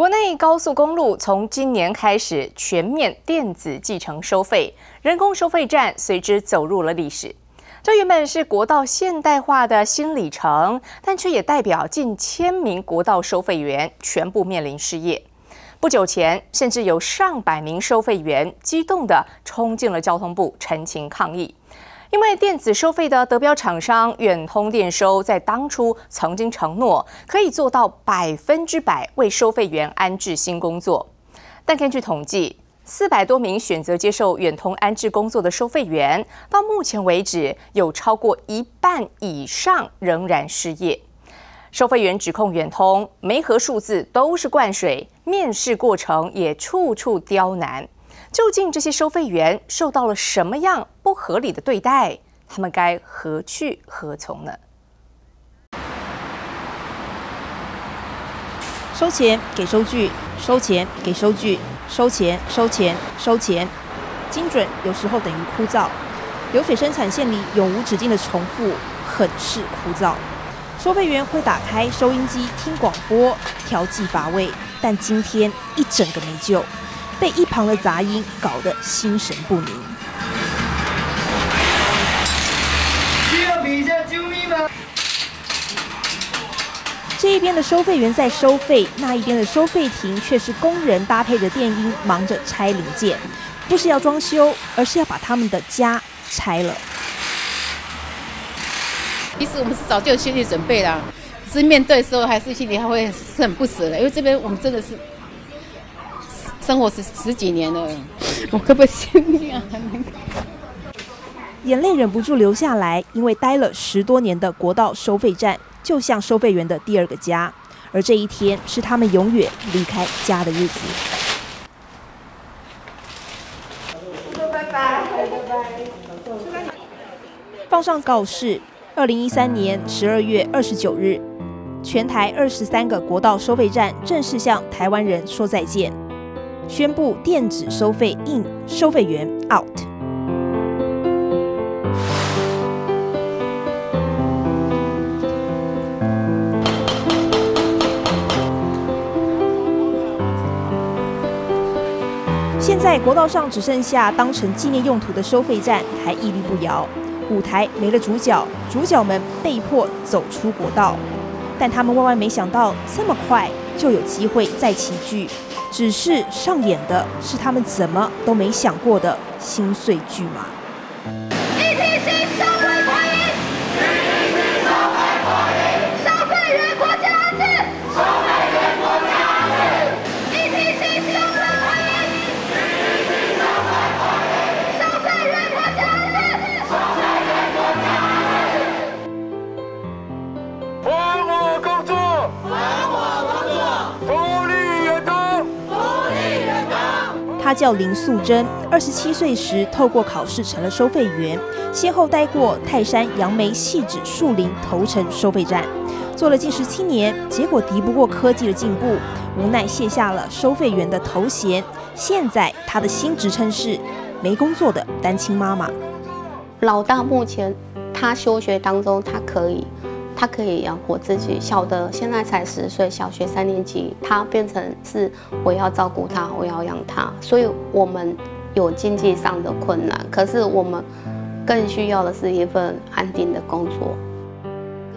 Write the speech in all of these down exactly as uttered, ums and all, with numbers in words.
国内高速公路从今年开始全面电子计程收费，人工收费站随之走入了历史。这原本是国道现代化的新里程，但却也代表近千名国道收费员全部面临失业。不久前，甚至有上百名收费员激动地冲进了交通部陈情抗议。 因为电子收费的得标厂商远通电收在当初曾经承诺可以做到百分之百为收费员安置新工作，但根据统计，四百多名选择接受远通安置工作的收费员，到目前为止有超过一半以上仍然失业。收费员指控远通每盒数字都是灌水，面试过程也处处刁难。 究竟这些收费员受到了什么样不合理的对待？他们该何去何从呢？收钱给收据，收钱给收据，收钱收钱收钱，精准有时候等于枯燥。流水生产线里永无止境的重复，很是枯燥。收费员会打开收音机听广播，调剂乏味，但今天一整个没救。 被一旁的杂音搞得心神不宁。需要比一下救命吗？这一边的收费员在收费，那一边的收费亭却是工人搭配着电音忙着拆零件，不是要装修，而是要把他们的家拆了。其实我们是早就有心理准备啦，只是面对的时候还是心里还会是很不舍的，因为这边我们真的是。 生活十十几年了，我可不心痒，眼泪忍不住流下来，因为待了十多年的国道收费站，就像收费员的第二个家，而这一天是他们永远离开家的日子。拜拜，拜拜。放上告示，二零一三年十二月二十九日，全台二十三个国道收费站正式向台湾人说再见。 宣布电子收费in，收费员 out。现在国道上只剩下当成纪念用途的收费站还屹立不摇，舞台没了主角，主角们被迫走出国道，但他们万万没想到这么快就有机会再齐聚。 只是上演的是他们怎么都没想过的心碎剧码。还我工作！还我工作！ 她叫林素贞，二十七岁时透过考试成了收费员，先后待过泰山、杨梅、汐止、树林、头城收费站，做了近十七年，结果敌不过科技的进步，无奈卸下了收费员的头衔。现在她的新职称是没工作的单亲妈妈。老大目前她休学当中，她可以，她可以养活自己。小的现在才十岁，小学三年级，她变成是我要照顾她，我要养她，所以我们有经济上的困难。可是我们更需要的是一份安定的工作。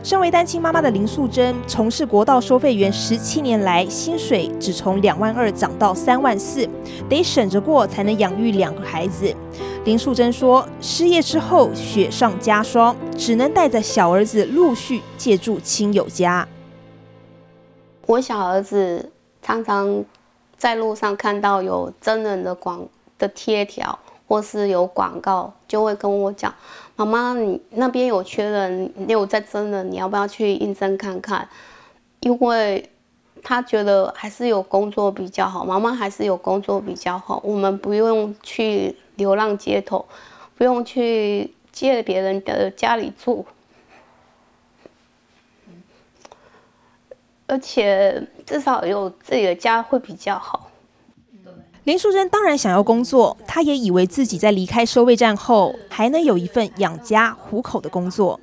身为单亲妈妈的林素贞，从事国道收费员十七年来，薪水只从两万二涨到三万四，得省着过才能养育两个孩子。 林素贞说：“失业之后雪上加霜，只能带着小儿子陆续借住亲友家。我小儿子常常在路上看到有真人的广的贴条，或是有广告，就会跟我讲：‘妈妈，你那边有缺人，你有在真人，你要不要去应征看看？’因为他觉得还是有工作比较好，妈妈还是有工作比较好，我们不用去。” 流浪街头，不用去借别人的家里住，而且至少有自己的家会比较好。林素贞当然想要工作，她也以为自己在离开收费站后还能有一份养家糊口的工作，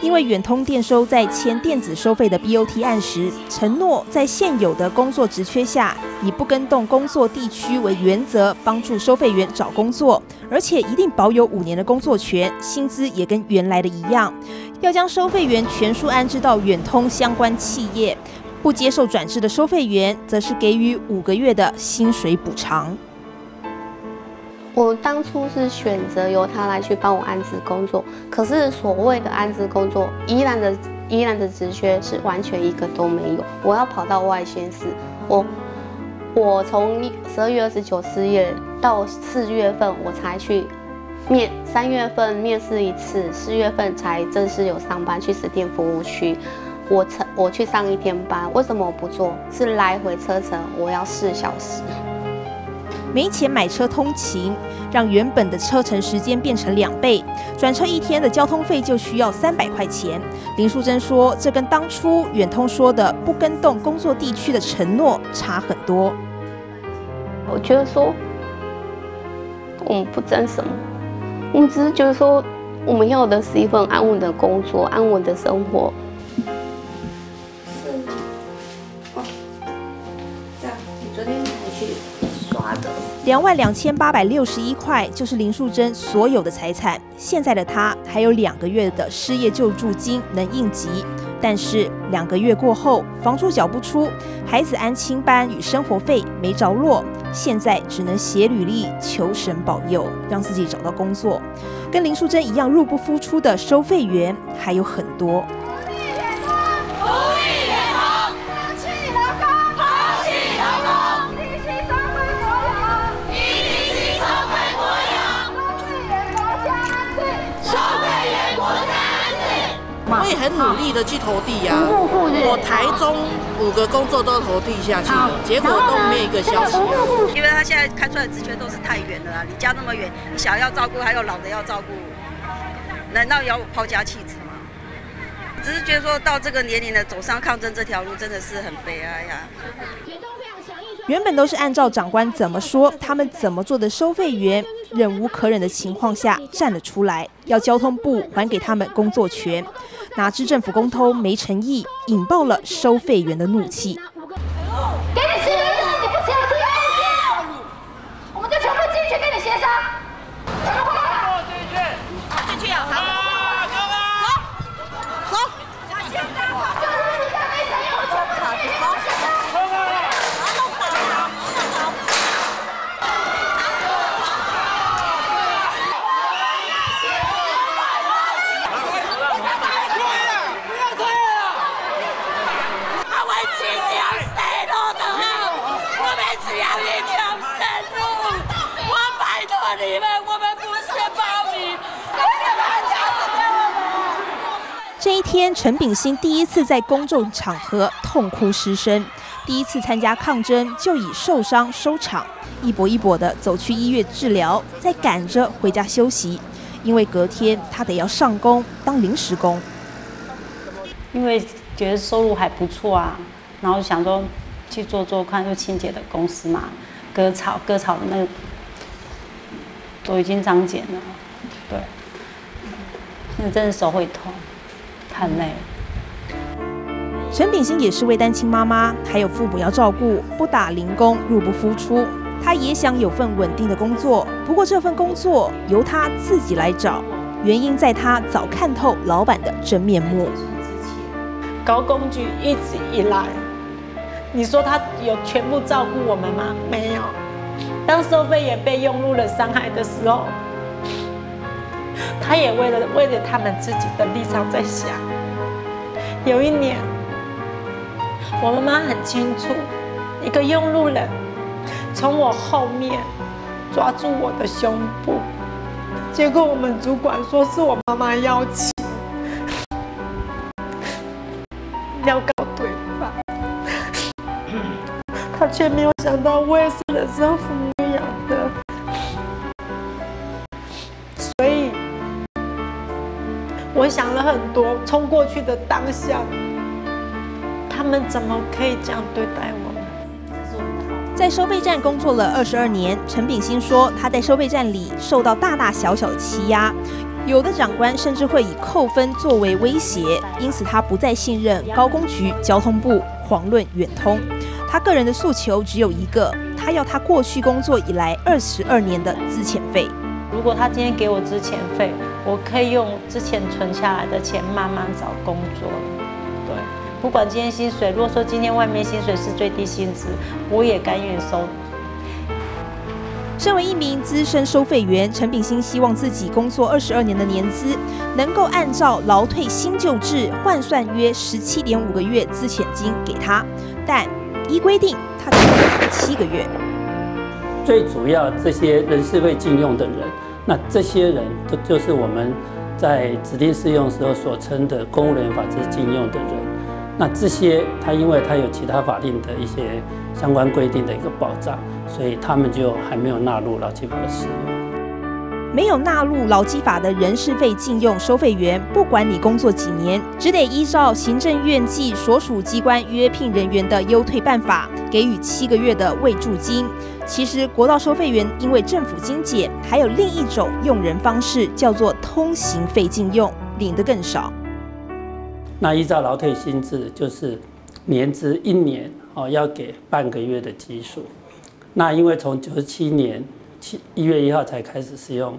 因为远通电收在签电子收费的 B O T 案时，承诺在现有的工作职缺下，以不跟动工作地区为原则，帮助收费员找工作，而且一定保有五年的工作权，薪资也跟原来的一样。要将收费员全数安置到远通相关企业，不接受转制的收费员，则是给予五个月的薪水补偿。 我当初是选择由他来去帮我安置工作，可是所谓的安置工作，宜兰的宜兰的职缺是完全一个都没有。我要跑到外县市，我我从十二月二十九失业到四月份我才去面，三月份面试一次，四月份才正式有上班去实店服务区。我我去上一天班，为什么我不做？是来回车程我要四小时。 没钱买车通勤，让原本的车程时间变成两倍，转车一天的交通费就需要三百块钱。林淑珍说，这跟当初远通说的不跟动工作地区的承诺差很多。我觉得说，我们不争什么，我们只是觉得说，我们要的是一份安稳的工作，安稳的生活。 两万两千八百六十一块就是林淑珍所有的财产。现在的她还有两个月的失业救助金能应急，但是两个月过后，房租缴不出，孩子安亲班与生活费没着落，现在只能写履历求神保佑，让自己找到工作。跟林淑珍一样入不敷出的收费员还有很多。 我也很努力的去投递呀、啊，我台中五个工作都投递下去了，结果都没有一个消息、啊。因为他现在开出来的职缺都是太远了啊，离家那么远，你小孩要照顾，还有老的要照顾，难道要我抛家弃子吗？只是觉得说到这个年龄了，走上抗争这条路真的是很悲哀呀、啊。原本都是按照长官怎么说，他们怎么做的收费员。 忍无可忍的情况下站了出来，要交通部还给他们工作权，哪知政府公偷没诚意，引爆了收费员的怒气。给你十分钟，你不写我就要你，我们就全部进去给你协商。进去，进去啊！走，走，现在我就让你看没诚意，我全部进去。 你们，我们不是暴民，这一天，陈炳新第一次在公众场合痛哭失声，第一次参加抗争就以受伤收场，一跛一跛的走去医院治疗，再赶着回家休息，因为隔天他得要上工当临时工。因为觉得收入还不错啊，然后想说去做做看，就清洁的公司嘛，割草割草的那个。 都已经长茧了，对，那真的手会痛，太累了。陈炳新也是位单亲妈妈，还有父母要照顾，不打零工，入不敷出。她也想有份稳定的工作，不过这份工作由她自己来找，原因在她早看透老板的真面目。劳工局一直以来，你说他有全部照顾我们吗？没有。 当收费员被用入了伤害的时候，他也为了为了他们自己的立场在想。有一年，我妈妈很清楚，一个用路人从我后面抓住我的胸部，结果我们主管说是我妈妈邀请，要告对方，他却没有想到我也是人生父母。 我想了很多，冲过去的当下，他们怎么可以这样对待我们？在收费站工作了二十二年，陈炳新说，他在收费站里受到大大小小的欺压，有的长官甚至会以扣分作为威胁，因此他不再信任高工局、交通部，遑论远通。他个人的诉求只有一个，他要他过去工作以来二十二年的资遣费。如果他今天给我资遣费，我可以用之前存下来的钱慢慢找工作。对，不管今天薪水，如果说今天外面薪水是最低薪资，我也甘愿收。 身为一名资深收费员，陈秉欣希望自己工作二十二年的年资，能够按照劳退新旧制换算约十七点五个月资遣金给他，但依规定他只有七个月。最主要这些人事会禁用的人，那这些人就就是我们在指定适用时候所称的公务人员法制禁用的人。那这些他因为他有其他法令的一些相关规定的一个保障。 所以他们就还没有纳入劳基法的适用。没有纳入劳基法的人事费禁用收费员，不管你工作几年，只得依照行政院暨所属机关约聘人员的优退办法，给予七个月的慰助金。其实，国道收费员因为政府精简，还有另一种用人方式，叫做通行费禁用，领得更少。那依照劳退新制，就是年资一年哦，要给半个月的基数。 那因为从九十七年七一月一号才开始使用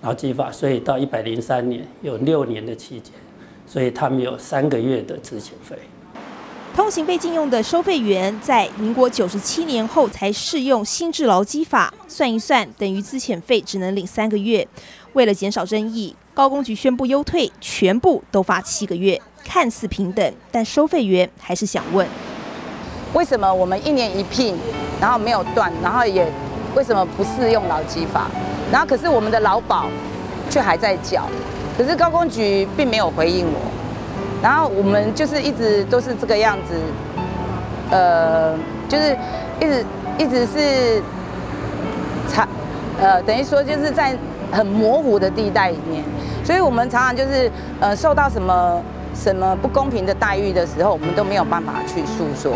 劳基法，所以到一百零三年有六年的期间，所以他们有三个月的资遣费。通行费禁用的收费员，在民国九十七年后才适用新制劳基法，算一算等于资遣费只能领三个月。为了减少争议，劳工局宣布优退，全部都发七个月，看似平等，但收费员还是想问：为什么我们一年一聘？ 然后没有断，然后也为什么不适用劳基法？然后可是我们的劳保却还在缴，可是高工局并没有回应我。然后我们就是一直都是这个样子，呃，就是一直一直是，常呃等于说就是在很模糊的地带里面，所以我们常常就是呃受到什么什么不公平的待遇的时候，我们都没有办法去诉说。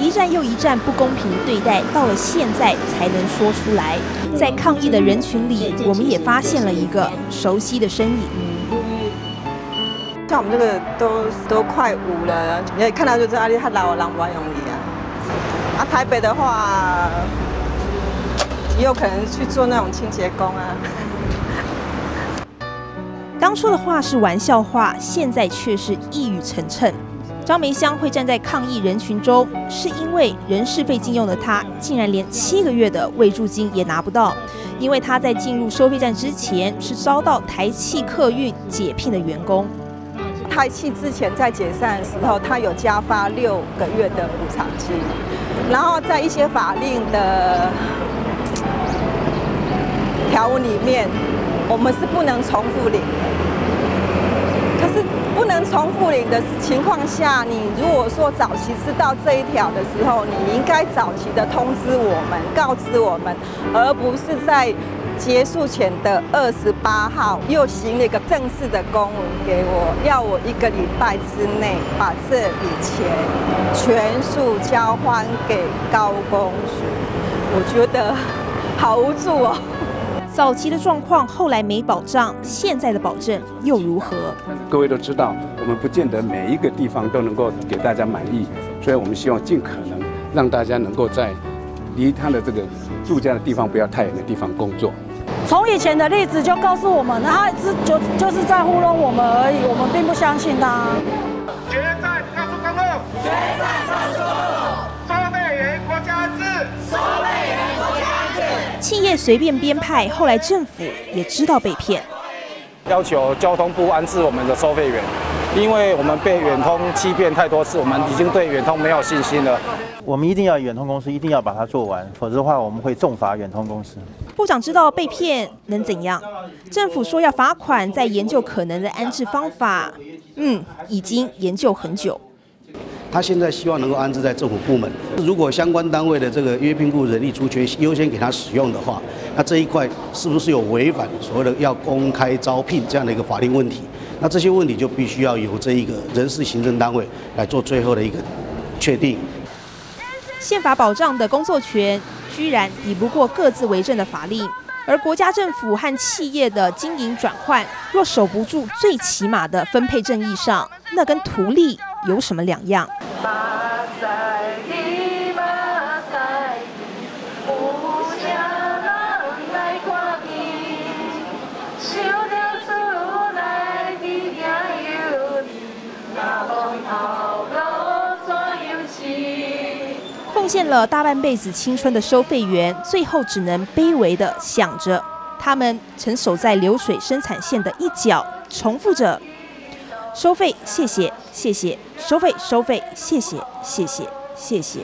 一站又一站不公平对待，到了现在才能说出来。在抗议的人群里，我们也发现了一个熟悉的身影。像我们这个都都快五了，你看到就知道他老人不容易啊。啊，台北的话，也有可能去做那种清洁工啊。当初的话是玩笑话，现在却是一语成谶。 张梅香会站在抗议人群中，是因为人事费禁用的她，竟然连七个月的慰助金也拿不到，因为她在进入收费站之前是遭到台汽客运解聘的员工。台汽之前在解散的时候，他有加发六个月的补偿金，然后在一些法令的条文里面，我们是不能重复领的。 不能重复领的情况下，你如果说早期知道这一条的时候，你应该早期的通知我们、告知我们，而不是在结束前的二十八号又行了一个正式的公文给我，要我一个礼拜之内把这笔钱全数交还给高公署，我觉得好无助哦。 早期的状况，后来没保障，现在的保证又如何？各位都知道，我们不见得每一个地方都能够给大家满意，所以我们希望尽可能让大家能够在离他的这个住家的地方不要太远的地方工作。从以前的例子就告诉我们，他是就就是在糊弄我们而已，我们并不相信他。决战高速公路，决战高速公路，收费员国家安置，收费员国家。 企业随便编派，后来政府也知道被骗，要求交通部安置我们的收费员，因为我们被远通欺骗太多次，我们已经对远通没有信心了。我们一定要远通公司一定要把它做完，否则的话我们会重罚远通公司。部长知道被骗能怎样？政府说要罚款，再研究可能的安置方法。嗯，已经研究很久。 他现在希望能够安置在政府部门，如果相关单位的这个约聘雇人力出缺优先给他使用的话，那这一块是不是有违反所谓的要公开招聘这样的一个法令问题？那这些问题就必须要由这一个人事行政单位来做最后的一个确定。宪法保障的工作权，居然抵不过各自为政的法令。而国家政府和企业的经营转换，若守不住最起码的分配正义上，那跟图利有什么两样？ 奉献了大半辈子青春的收费员，最后只能卑微地想着，他们曾守在流水生产线的一角，重复着：收费，谢谢，谢谢，收费，收费，谢谢，谢谢，谢谢。